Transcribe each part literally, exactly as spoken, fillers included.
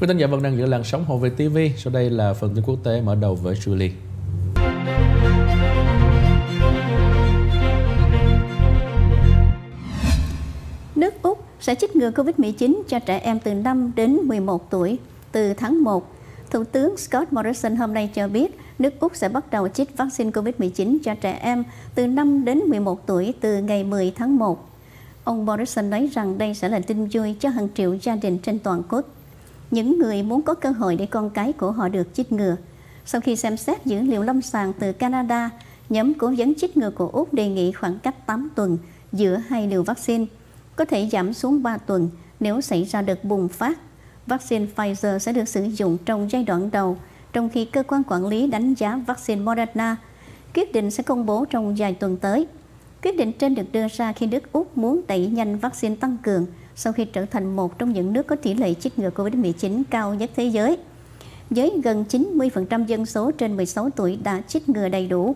Quý khán giả vẫn đang giữ làn sóng Hồn Việt ti vi. Sau đây là phần tin quốc tế mở đầu với Julie. Nước Úc sẽ chích ngừa Covid mười chín cho trẻ em từ năm đến mười một tuổi từ tháng một. Thủ tướng Scott Morrison hôm nay cho biết nước Úc sẽ bắt đầu chích vaccine Covid mười chín cho trẻ em từ năm đến mười một tuổi từ ngày mười tháng một. Ông Morrison nói rằng đây sẽ là tin vui cho hàng triệu gia đình trên toàn quốc. Những người muốn có cơ hội để con cái của họ được chích ngừa. Sau khi xem xét dữ liệu lâm sàng từ Canada, nhóm cố vấn chích ngừa của Úc đề nghị khoảng cách tám tuần giữa hai liều vaccine, có thể giảm xuống ba tuần nếu xảy ra đợt bùng phát. Vaccine Pfizer sẽ được sử dụng trong giai đoạn đầu, trong khi cơ quan quản lý đánh giá vaccine Moderna. Quyết định sẽ công bố trong vài tuần tới. Quyết định trên được đưa ra khi nước Úc muốn đẩy nhanh vaccine tăng cường sau khi trở thành một trong những nước có tỷ lệ chích ngừa Covid mười chín cao nhất thế giới. Với gần chín mươi phần trăm dân số trên mười sáu tuổi đã chích ngừa đầy đủ.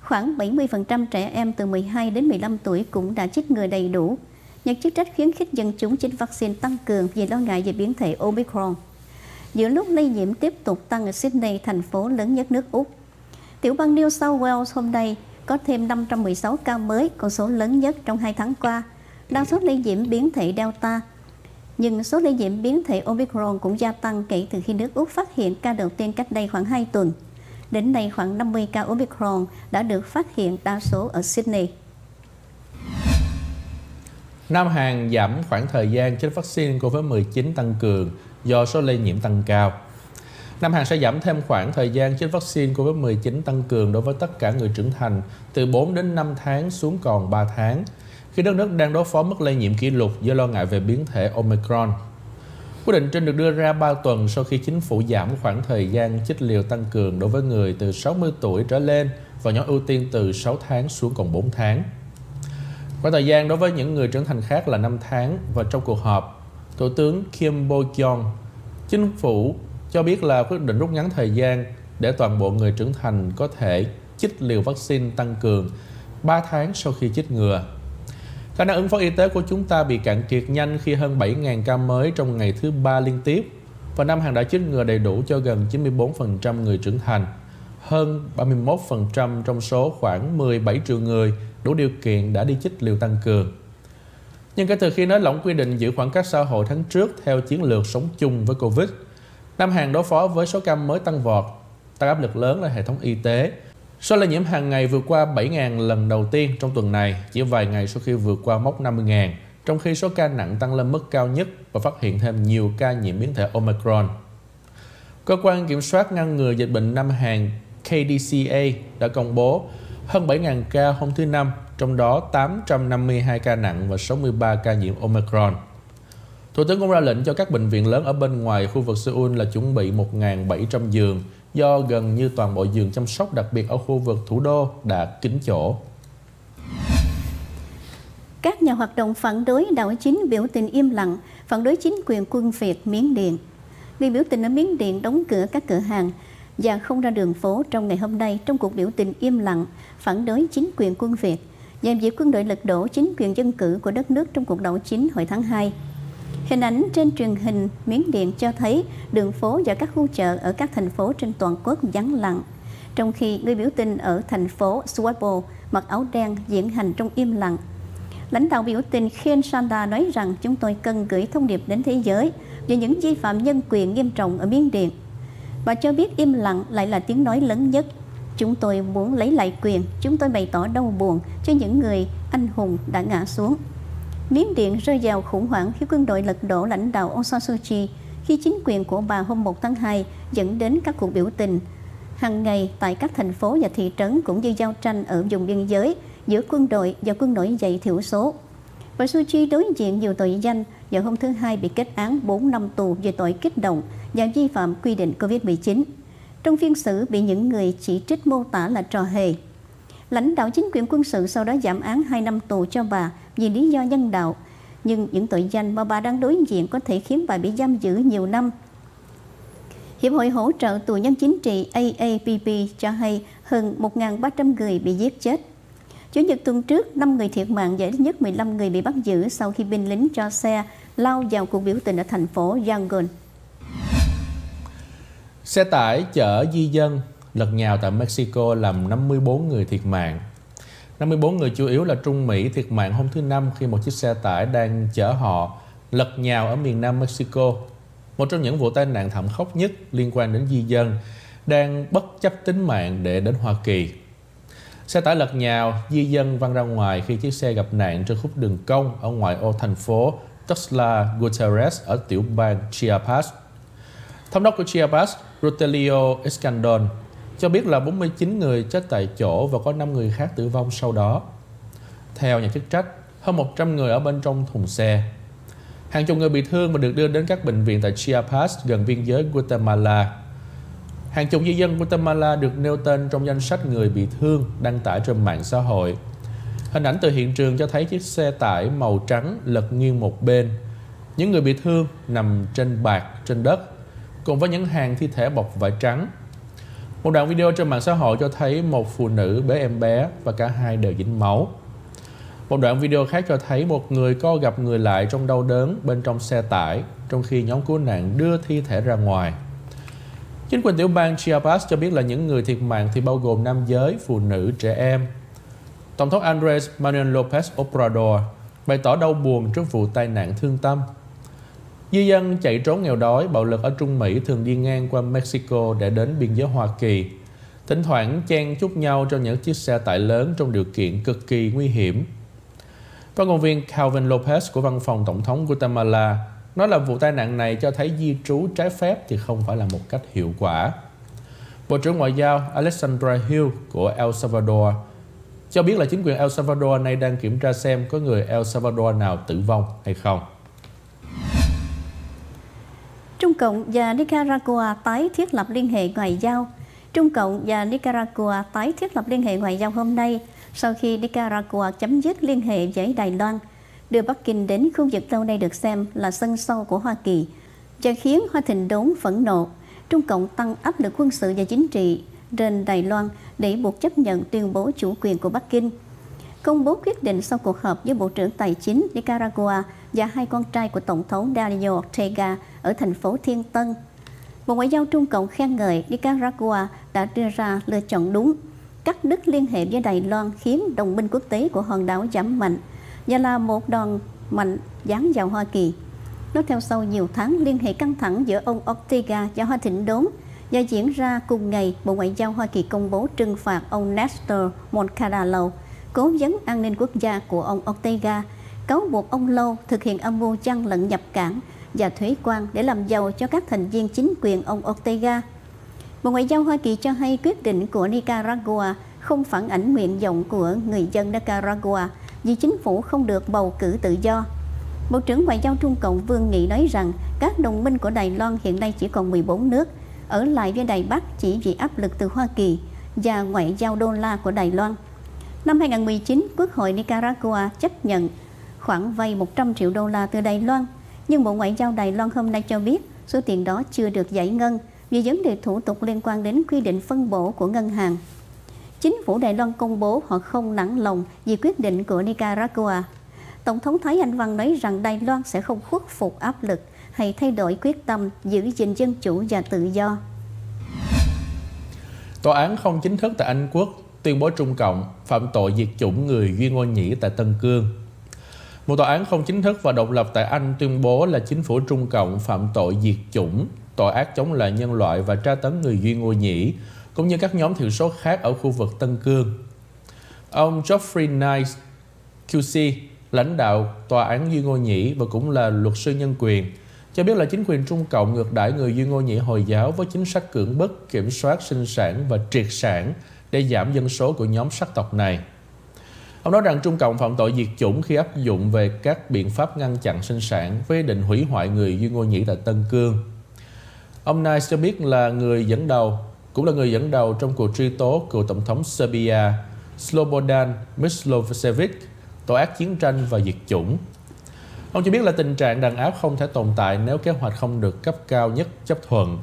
Khoảng bảy mươi phần trăm trẻ em từ mười hai đến mười lăm tuổi cũng đã chích ngừa đầy đủ. Nhà chức trách khuyến khích dân chúng chích vaccine tăng cường vì lo ngại về biến thể Omicron. Giữa lúc lây nhiễm tiếp tục tăng ở Sydney, thành phố lớn nhất nước Úc, tiểu bang New South Wales hôm nay có thêm năm trăm mười sáu ca mới, con số lớn nhất trong hai tháng qua. Đa số lây nhiễm biến thể Delta, nhưng số lây nhiễm biến thể Omicron cũng gia tăng kể từ khi nước Úc phát hiện ca đầu tiên cách đây khoảng hai tuần. Đến nay khoảng năm mươi ca Omicron đã được phát hiện, đa số ở Sydney. Nam Hàn giảm khoảng thời gian chích vaccine Covid mười chín tăng cường do số lây nhiễm tăng cao. Nam Hàn sẽ giảm thêm khoảng thời gian chích vaccine Covid mười chín tăng cường đối với tất cả người trưởng thành từ bốn đến năm tháng xuống còn ba tháng, khi đất nước đang đối phó mức lây nhiễm kỷ lục do lo ngại về biến thể Omicron. Quyết định trên được đưa ra ba tuần sau khi chính phủ giảm khoảng thời gian chích liều tăng cường đối với người từ sáu mươi tuổi trở lên và nhóm ưu tiên từ sáu tháng xuống còn bốn tháng. Khoảng thời gian đối với những người trưởng thành khác là năm tháng, và trong cuộc họp, Thủ tướng Kim Bo-kyung, chính phủ cho biết là quyết định rút ngắn thời gian để toàn bộ người trưởng thành có thể chích liều vaccine tăng cường ba tháng sau khi chích ngừa. Khả năng ứng phó y tế của chúng ta bị cạn kiệt nhanh khi hơn bảy nghìn ca mới trong ngày thứ ba liên tiếp, và Nam Hàn đã chích ngừa đầy đủ cho gần chín mươi tư phần trăm người trưởng thành, hơn ba mươi mốt phần trăm trong số khoảng mười bảy triệu người đủ điều kiện đã đi chích liều tăng cường. Nhưng kể từ khi nới lỏng quy định giữ khoảng cách xã hội tháng trước theo chiến lược sống chung với Covid, Nam Hàn đối phó với số ca mới tăng vọt, tăng áp lực lớn lên hệ thống y tế. Số lây nhiễm hàng ngày vượt qua bảy nghìn lần đầu tiên trong tuần này, chỉ vài ngày sau khi vượt qua mốc năm mươi nghìn, trong khi số ca nặng tăng lên mức cao nhất và phát hiện thêm nhiều ca nhiễm biến thể Omicron. Cơ quan Kiểm soát Ngăn ngừa Dịch bệnh Nam Hàn K D C A đã công bố hơn bảy nghìn ca hôm thứ Năm, trong đó tám trăm năm mươi hai ca nặng và sáu mươi ba ca nhiễm Omicron. Thủ tướng cũng ra lệnh cho các bệnh viện lớn ở bên ngoài khu vực Seoul là chuẩn bị một nghìn bảy trăm giường, do gần như toàn bộ giường chăm sóc đặc biệt ở khu vực thủ đô đã kín chỗ. Các nhà hoạt động phản đối đảo chính biểu tình im lặng, phản đối chính quyền quân Việt Miến Điện. Người biểu tình ở Miến Điện đóng cửa các cửa hàng và không ra đường phố trong ngày hôm nay trong cuộc biểu tình im lặng phản đối chính quyền quân Việt nhằm dịp quân đội lật đổ chính quyền dân cử của đất nước trong cuộc đảo chính hồi tháng hai. Hình ảnh trên truyền hình Miến Điện cho thấy đường phố và các khu chợ ở các thành phố trên toàn quốc vắng lặng, trong khi người biểu tình ở thành phố Suipo mặc áo đen diễn hành trong im lặng. Lãnh đạo biểu tình Khiên Sanda nói rằng chúng tôi cần gửi thông điệp đến thế giới về những vi phạm nhân quyền nghiêm trọng ở Miến Điện. Bà cho biết im lặng lại là tiếng nói lớn nhất. Chúng tôi muốn lấy lại quyền, chúng tôi bày tỏ đau buồn cho những người anh hùng đã ngã xuống. Miến Điện rơi vào khủng hoảng khi quân đội lật đổ lãnh đạo Aung San Suu Kyi khi chính quyền của bà hôm một tháng hai dẫn đến các cuộc biểu tình hàng ngày tại các thành phố và thị trấn, cũng như giao tranh ở vùng biên giới giữa quân đội và quân nổi dậy thiểu số. Bà Suu Kyi đối diện nhiều tội danh và hôm thứ Hai bị kết án bốn năm tù về tội kích động và vi phạm quy định Covid mười chín. Trong phiên xử bị những người chỉ trích mô tả là trò hề. Lãnh đạo chính quyền quân sự sau đó giảm án hai năm tù cho bà vì lý do nhân đạo, nhưng những tội danh mà bà đang đối diện có thể khiến bà bị giam giữ nhiều năm. Hiệp hội hỗ trợ tù nhân chính trị A A P P cho hay hơn một nghìn ba trăm người bị giết chết. Chủ nhật tuần trước, năm người thiệt mạng và ít nhất mười lăm người bị bắt giữ sau khi binh lính cho xe lao vào cuộc biểu tình ở thành phố Yangon. Xe tải chở di dân lật nhào tại Mexico làm năm mươi bốn người thiệt mạng. năm mươi bốn người chủ yếu là Trung Mỹ thiệt mạng hôm thứ Năm khi một chiếc xe tải đang chở họ lật nhào ở miền Nam Mexico. Một trong những vụ tai nạn thảm khốc nhất liên quan đến di dân đang bất chấp tính mạng để đến Hoa Kỳ. Xe tải lật nhào, di dân văng ra ngoài khi chiếc xe gặp nạn trên khúc đường cong ở ngoại ô thành phố Tuxtla Gutiérrez ở tiểu bang Chiapas. Thống đốc của Chiapas, Rutilio Escandón, cho biết là bốn mươi chín người chết tại chỗ và có năm người khác tử vong sau đó. Theo nhà chức trách, hơn một trăm người ở bên trong thùng xe. Hàng chục người bị thương và được đưa đến các bệnh viện tại Chiapas gần biên giới Guatemala. Hàng chục di dân Guatemala được nêu tên trong danh sách người bị thương đăng tải trên mạng xã hội. Hình ảnh từ hiện trường cho thấy chiếc xe tải màu trắng lật nghiêng một bên. Những người bị thương nằm trên bạt, trên đất, cùng với những hàng thi thể bọc vải trắng. Một đoạn video trên mạng xã hội cho thấy một phụ nữ bế em bé và cả hai đều dính máu. Một đoạn video khác cho thấy một người co gập người lại trong đau đớn bên trong xe tải, trong khi nhóm cứu nạn đưa thi thể ra ngoài. Chính quyền tiểu bang Chiapas cho biết là những người thiệt mạng thì bao gồm nam giới, phụ nữ, trẻ em. Tổng thống Andrés Manuel López Obrador bày tỏ đau buồn trước vụ tai nạn thương tâm. Di dân chạy trốn nghèo đói, bạo lực ở Trung Mỹ thường đi ngang qua Mexico để đến biên giới Hoa Kỳ, thỉnh thoảng chen chúc nhau trong những chiếc xe tải lớn trong điều kiện cực kỳ nguy hiểm. Phát ngôn viên Calvin Lopez của Văn phòng Tổng thống Guatemala nói là vụ tai nạn này cho thấy di trú trái phép thì không phải là một cách hiệu quả. Bộ trưởng Ngoại giao Alexandra Hill của El Salvador cho biết là chính quyền El Salvador nay đang kiểm tra xem có người El Salvador nào tử vong hay không. Trung Cộng và Nicaragua tái thiết lập liên hệ ngoại giao. Trung Cộng và Nicaragua tái thiết lập liên hệ ngoại giao hôm nay sau khi Nicaragua chấm dứt liên hệ với Đài Loan, đưa Bắc Kinh đến khu vực lâu nay được xem là sân sau của Hoa Kỳ, và khiến Hoa Thịnh Đốn phẫn nộ. Trung Cộng tăng áp lực quân sự và chính trị trên Đài Loan để buộc chấp nhận tuyên bố chủ quyền của Bắc Kinh. Công bố quyết định sau cuộc họp với Bộ trưởng Tài chính Nicaragua và hai con trai của Tổng thống Daniel Ortega ở thành phố Thiên Tân. Bộ Ngoại giao Trung Cộng khen ngợi Nicaragua đã đưa ra lựa chọn đúng, cắt đứt liên hệ với Đài Loan khiến đồng minh quốc tế của hòn đảo giảm mạnh và là một đòn mạnh giáng vào Hoa Kỳ. Nó theo sau nhiều tháng liên hệ căng thẳng giữa ông Ortega và Hoa Thịnh Đốn và diễn ra cùng ngày Bộ Ngoại giao Hoa Kỳ công bố trừng phạt ông Néstor Moncada Lou, cố vấn an ninh quốc gia của ông Ortega, cáo buộc ông Lou thực hiện âm mưu gian lận nhập cảng và thuế quan để làm giàu cho các thành viên chính quyền ông Ortega. Bộ Ngoại giao Hoa Kỳ cho hay quyết định của Nicaragua không phản ảnh nguyện vọng của người dân Nicaragua vì chính phủ không được bầu cử tự do. Bộ trưởng Ngoại giao Trung Cộng Vương Nghị nói rằng các đồng minh của Đài Loan hiện nay chỉ còn mười bốn nước, ở lại với Đài Bắc chỉ vì áp lực từ Hoa Kỳ và ngoại giao đô la của Đài Loan. Năm hai nghìn không trăm mười chín, Quốc hội Nicaragua chấp nhận khoản vay một trăm triệu đô la từ Đài Loan, nhưng Bộ Ngoại giao Đài Loan hôm nay cho biết số tiền đó chưa được giải ngân vì vấn đề thủ tục liên quan đến quy định phân bổ của ngân hàng. Chính phủ Đài Loan công bố họ không nản lòng vì quyết định của Nicaragua. Tổng thống Thái Anh Văn nói rằng Đài Loan sẽ không khuất phục áp lực hay thay đổi quyết tâm giữ gìn dân chủ và tự do. Tòa án không chính thức tại Anh Quốc tuyên bố Trung Cộng phạm tội diệt chủng người Duy Ngô Nhĩ tại Tân Cương. Một tòa án không chính thức và độc lập tại Anh tuyên bố là chính phủ Trung Cộng phạm tội diệt chủng, tội ác chống lại nhân loại và tra tấn người Duy Ngô Nhĩ, cũng như các nhóm thiểu số khác ở khu vực Tân Cương. Ông Geoffrey Nice, Q C, lãnh đạo tòa án Duy Ngô Nhĩ và cũng là luật sư nhân quyền, cho biết là chính quyền Trung Cộng ngược đãi người Duy Ngô Nhĩ Hồi giáo với chính sách cưỡng bức, kiểm soát sinh sản và triệt sản để giảm dân số của nhóm sắc tộc này. Ông nói rằng Trung Cộng phạm tội diệt chủng khi áp dụng về các biện pháp ngăn chặn sinh sản với ý định hủy hoại người Duy Ngô Nhĩ tại Tân Cương. Ông Nice cho biết là người dẫn đầu, cũng là người dẫn đầu trong cuộc truy tố cựu Tổng thống Serbia Slobodan Milosevic, tội ác chiến tranh và diệt chủng. Ông cho biết là tình trạng đàn áp không thể tồn tại nếu kế hoạch không được cấp cao nhất chấp thuận.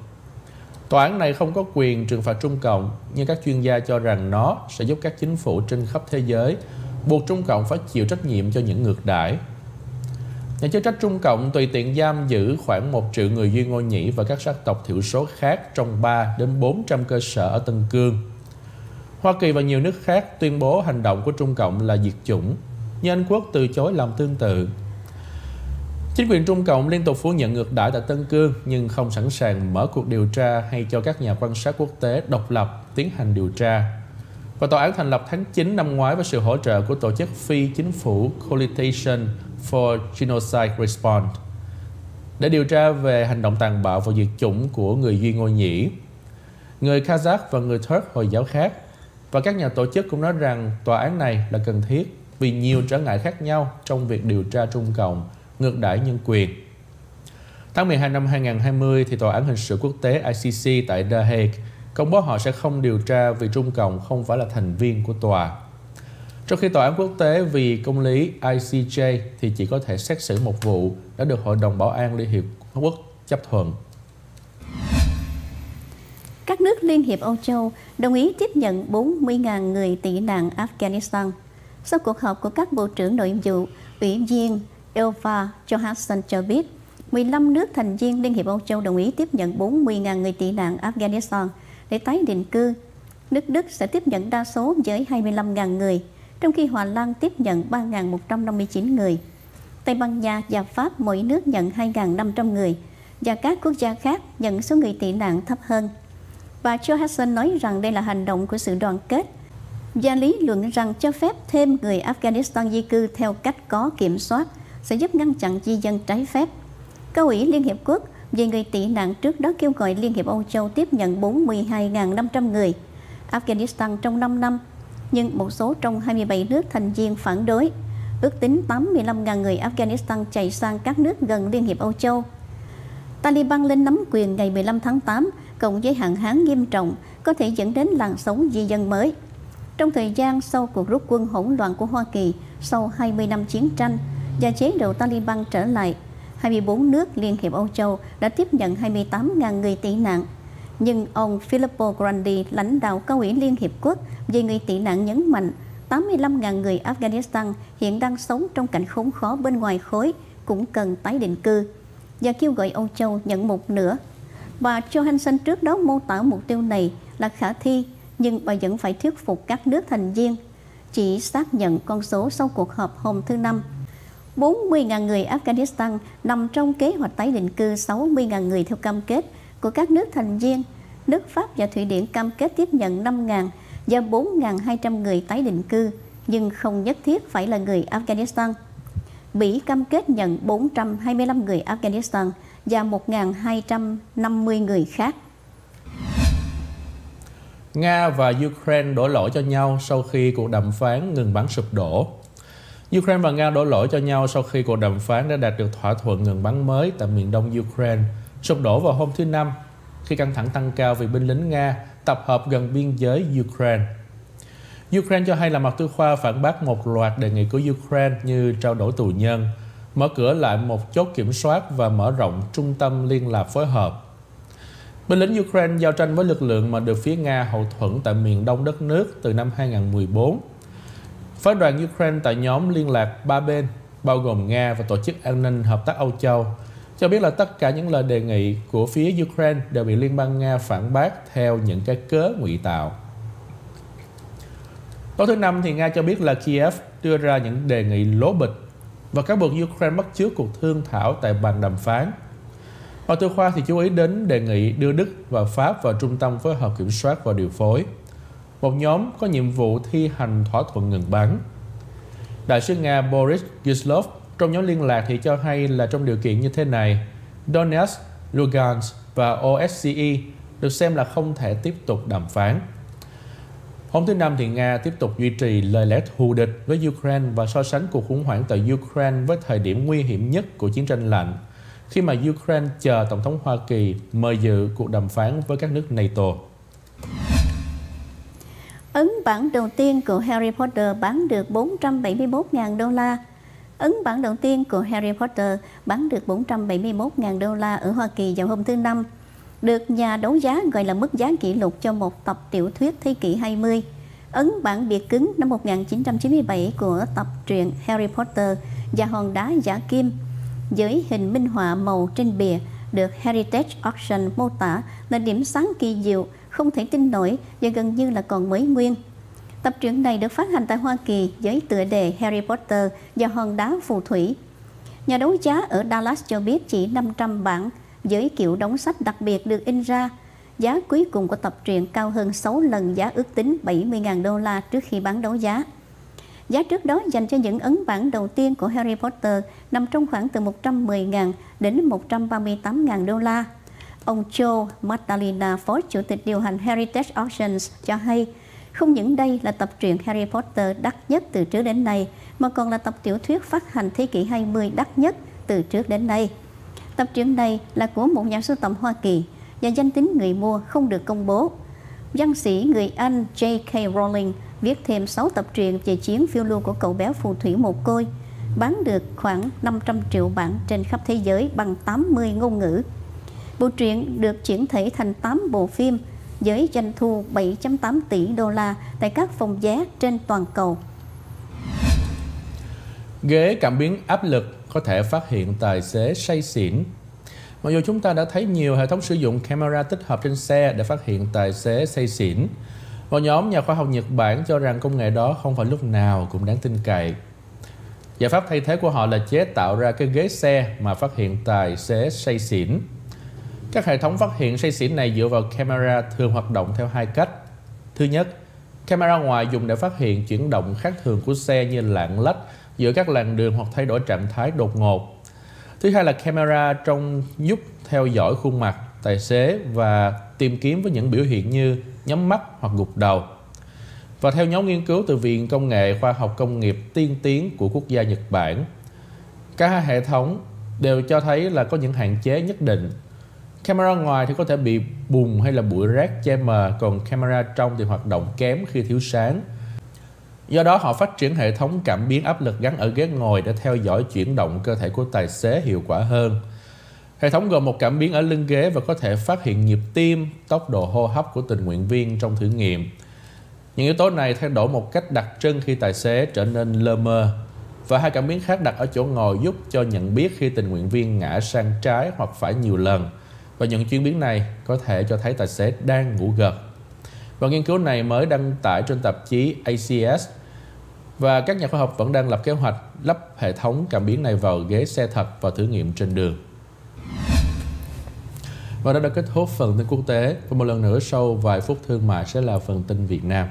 Tòa án này không có quyền trừng phạt Trung Cộng, nhưng các chuyên gia cho rằng nó sẽ giúp các chính phủ trên khắp thế giới buộc Trung Cộng phải chịu trách nhiệm cho những ngược đãi. Nhà chức trách Trung Cộng tùy tiện giam giữ khoảng một triệu người Duy Ngô Nhĩ và các sắc tộc thiểu số khác trong ba đến bốn trăm cơ sở ở Tân Cương. Hoa Kỳ và nhiều nước khác tuyên bố hành động của Trung Cộng là diệt chủng, nhưng Anh Quốc từ chối làm tương tự. Chính quyền Trung Cộng liên tục phủ nhận ngược đãi tại Tân Cương nhưng không sẵn sàng mở cuộc điều tra hay cho các nhà quan sát quốc tế độc lập tiến hành điều tra. Và tòa án thành lập tháng chín năm ngoái với sự hỗ trợ của tổ chức phi chính phủ Coalition for Genocide Response để điều tra về hành động tàn bạo và diệt chủng của người Duy Ngô Nhĩ, người Kazakh và người Turk Hồi giáo khác. Và các nhà tổ chức cũng nói rằng tòa án này là cần thiết vì nhiều trở ngại khác nhau trong việc điều tra Trung Cộng ngược đãi nhân quyền. Tháng mười hai năm hai nghìn không trăm hai mươi, thì Tòa án Hình sự Quốc tế I C C tại The Hague công bố họ sẽ không điều tra vì Trung Cộng không phải là thành viên của tòa. Trong khi Tòa án Quốc tế vì Công lý I C J thì chỉ có thể xét xử một vụ đã được Hội đồng Bảo an Liên hiệp Quốc chấp thuận. Các nước Liên hiệp Âu châu đồng ý tiếp nhận bốn mươi nghìn người tị nạn Afghanistan sau cuộc họp của các Bộ trưởng Nội vụ. Ủy viên Elva Johansson cho biết mười lăm nước thành viên Liên hiệp Âu châu đồng ý tiếp nhận bốn mươi nghìn người tị nạn Afghanistan để tái định cư. Nước Đức sẽ tiếp nhận đa số với hai mươi lăm nghìn người, trong khi Hà Lan tiếp nhận ba nghìn một trăm năm mươi chín người. Tây Ban Nha và Pháp mỗi nước nhận hai nghìn năm trăm người, và các quốc gia khác nhận số người tị nạn thấp hơn. Bà Johansson nói rằng đây là hành động của sự đoàn kết, và lý luận rằng cho phép thêm người Afghanistan di cư theo cách có kiểm soát sẽ giúp ngăn chặn di dân trái phép. Cao ủy Liên hiệp quốc về người tị nạn trước đó kêu gọi Liên hiệp Âu châu tiếp nhận bốn mươi hai nghìn năm trăm người Afghanistan trong năm năm, nhưng một số trong hai mươi bảy nước thành viên phản đối. Ước tính tám mươi lăm nghìn người Afghanistan chạy sang các nước gần Liên hiệp Âu châu. Taliban lên nắm quyền ngày mười lăm tháng tám, cộng với hạn hán nghiêm trọng có thể dẫn đến làn sóng di dân mới. Trong thời gian sau cuộc rút quân hỗn loạn của Hoa Kỳ sau hai mươi năm chiến tranh và chế độ Taliban trở lại, hai mươi bốn nước Liên hiệp Âu châu đã tiếp nhận hai mươi tám nghìn người tị nạn. Nhưng ông Filippo Grandi, lãnh đạo Cao ủy Liên hiệp quốc về người tị nạn nhấn mạnh tám mươi lăm nghìn người Afghanistan hiện đang sống trong cảnh khốn khó bên ngoài khối cũng cần tái định cư, và kêu gọi Âu châu nhận một nửa. Bà Johansson trước đó mô tả mục tiêu này là khả thi, nhưng bà vẫn phải thuyết phục các nước thành viên. Chỉ xác nhận con số sau cuộc họp hôm thứ Năm. bốn mươi nghìn người Afghanistan nằm trong kế hoạch tái định cư sáu mươi nghìn người theo cam kết của các nước thành viên. Nước Pháp và Thụy Điển cam kết tiếp nhận năm nghìn và bốn nghìn hai trăm người tái định cư, nhưng không nhất thiết phải là người Afghanistan. Bỉ cam kết nhận bốn trăm hai mươi lăm người Afghanistan và một nghìn hai trăm năm mươi người khác. Nga và Ukraine đổ lỗi cho nhau sau khi cuộc đàm phán ngừng bắn sụp đổ. Ukraine và Nga đổ lỗi cho nhau sau khi cuộc đàm phán đã đạt được thỏa thuận ngừng bắn mới tại miền đông Ukraine sụp đổ vào hôm thứ Năm, khi căng thẳng tăng cao vì binh lính Nga tập hợp gần biên giới Ukraine. Ukraine cho hay là Mạc Tư Khoa phản bác một loạt đề nghị của Ukraine như trao đổi tù nhân, mở cửa lại một chốt kiểm soát và mở rộng trung tâm liên lạc phối hợp. Binh lính Ukraine giao tranh với lực lượng mà được phía Nga hậu thuẫn tại miền đông đất nước từ năm hai nghìn không trăm mười bốn. Phái đoàn Ukraine tại nhóm liên lạc ba bên, bao gồm Nga và Tổ chức An ninh Hợp tác Âu châu, cho biết là tất cả những lời đề nghị của phía Ukraine đều bị Liên bang Nga phản bác theo những cái cớ ngụy tạo. Tối thứ Năm, thì Nga cho biết là Kiev đưa ra những đề nghị lố bịch và cáo buộc Ukraine bắt chước cuộc thương thảo tại bàn đàm phán. Mạc Tư Khoa thì chú ý đến đề nghị đưa Đức và Pháp vào trung tâm phối hợp kiểm soát và điều phối, một nhóm có nhiệm vụ thi hành thỏa thuận ngừng bắn. Đại sứ Nga Boris Gislov trong nhóm liên lạc thì cho hay là trong điều kiện như thế này, Donetsk, Lugansk và ô ét xê e được xem là không thể tiếp tục đàm phán. Hôm thứ Năm, thì Nga tiếp tục duy trì lời lẽ thù địch với Ukraine và so sánh cuộc khủng hoảng tại Ukraine với thời điểm nguy hiểm nhất của chiến tranh lạnh, khi mà Ukraine chờ Tổng thống Hoa Kỳ mời dự cuộc đàm phán với các nước NATO. Ấn bản đầu tiên của Harry Potter bán được bốn trăm bảy mươi mốt nghìn đô la. Ấn bản đầu tiên của Harry Potter bán được bốn trăm bảy mươi mốt nghìn đô la ở Hoa Kỳ vào hôm thứ Năm, được nhà đấu giá gọi là mức giá kỷ lục cho một tập tiểu thuyết thế kỷ hai mươi. Ấn bản bìa cứng năm một nghìn chín trăm chín mươi bảy của tập truyện Harry Potter và hòn đá giả kim với hình minh họa màu trên bìa được Heritage Auction mô tả là điểm sáng kỳ diệu, không thể tin nổi và gần như là còn mới nguyên. Tập truyện này được phát hành tại Hoa Kỳ với tựa đề Harry Potter và hòn đá phù thủy. Nhà đấu giá ở Dallas cho biết chỉ năm trăm bản với kiểu đóng sách đặc biệt được in ra. Giá cuối cùng của tập truyện cao hơn sáu lần giá ước tính bảy mươi nghìn đô la trước khi bán đấu giá. Giá trước đó dành cho những ấn bản đầu tiên của Harry Potter nằm trong khoảng từ một trăm mười nghìn đến một trăm ba mươi tám nghìn đô la. Ông Joe Magdalena, phó chủ tịch điều hành Heritage Auctions cho hay, không những đây là tập truyện Harry Potter đắt nhất từ trước đến nay, mà còn là tập tiểu thuyết phát hành thế kỷ hai mươi đắt nhất từ trước đến nay. Tập truyện này là của một nhà sưu tầm Hoa Kỳ và danh tính người mua không được công bố. Văn sĩ người Anh J K Rowling viết thêm sáu tập truyện về chuyến phiêu lưu của cậu bé phù thủy mồ côi, bán được khoảng năm trăm triệu bản trên khắp thế giới bằng tám mươi ngôn ngữ. Bộ truyện được chuyển thể thành tám bộ phim với doanh thu bảy phẩy tám tỷ đô la tại các phòng vé trên toàn cầu. Ghế cảm biến áp lực có thể phát hiện tài xế say xỉn. Mặc dù chúng ta đã thấy nhiều hệ thống sử dụng camera tích hợp trên xe để phát hiện tài xế say xỉn, một nhóm nhà khoa học Nhật Bản cho rằng công nghệ đó không phải lúc nào cũng đáng tin cậy. Giải pháp thay thế của họ là chế tạo ra cái ghế xe mà phát hiện tài xế say xỉn. Các hệ thống phát hiện say xỉn này dựa vào camera thường hoạt động theo hai cách. Thứ nhất, camera ngoài dùng để phát hiện chuyển động khác thường của xe như lạng lách giữa các làn đường hoặc thay đổi trạng thái đột ngột. Thứ hai là camera trong giúp theo dõi khuôn mặt tài xế và tìm kiếm với những biểu hiện như nhắm mắt hoặc gục đầu. Và theo nhóm nghiên cứu từ Viện Công nghệ Khoa học Công nghiệp tiên tiến của quốc gia Nhật Bản, cả hai hệ thống đều cho thấy là có những hạn chế nhất định. Camera ngoài thì có thể bị bùn hay là bụi rác che mờ, còn camera trong thì hoạt động kém khi thiếu sáng. Do đó họ phát triển hệ thống cảm biến áp lực gắn ở ghế ngồi để theo dõi chuyển động cơ thể của tài xế hiệu quả hơn. Hệ thống gồm một cảm biến ở lưng ghế và có thể phát hiện nhịp tim, tốc độ hô hấp của tình nguyện viên trong thử nghiệm. Những yếu tố này thay đổi một cách đặc trưng khi tài xế trở nên lơ mơ. Và hai cảm biến khác đặt ở chỗ ngồi giúp cho nhận biết khi tình nguyện viên ngã sang trái hoặc phải nhiều lần. Và những chuyển biến này có thể cho thấy tài xế đang ngủ gật. Và nghiên cứu này mới đăng tải trên tạp chí A C S. Và các nhà khoa học vẫn đang lập kế hoạch lắp hệ thống cảm biến này vào ghế xe thật và thử nghiệm trên đường. Và đó đã kết thúc phần tin quốc tế. Và một lần nữa sau vài phút thương mại sẽ là phần tin Việt Nam.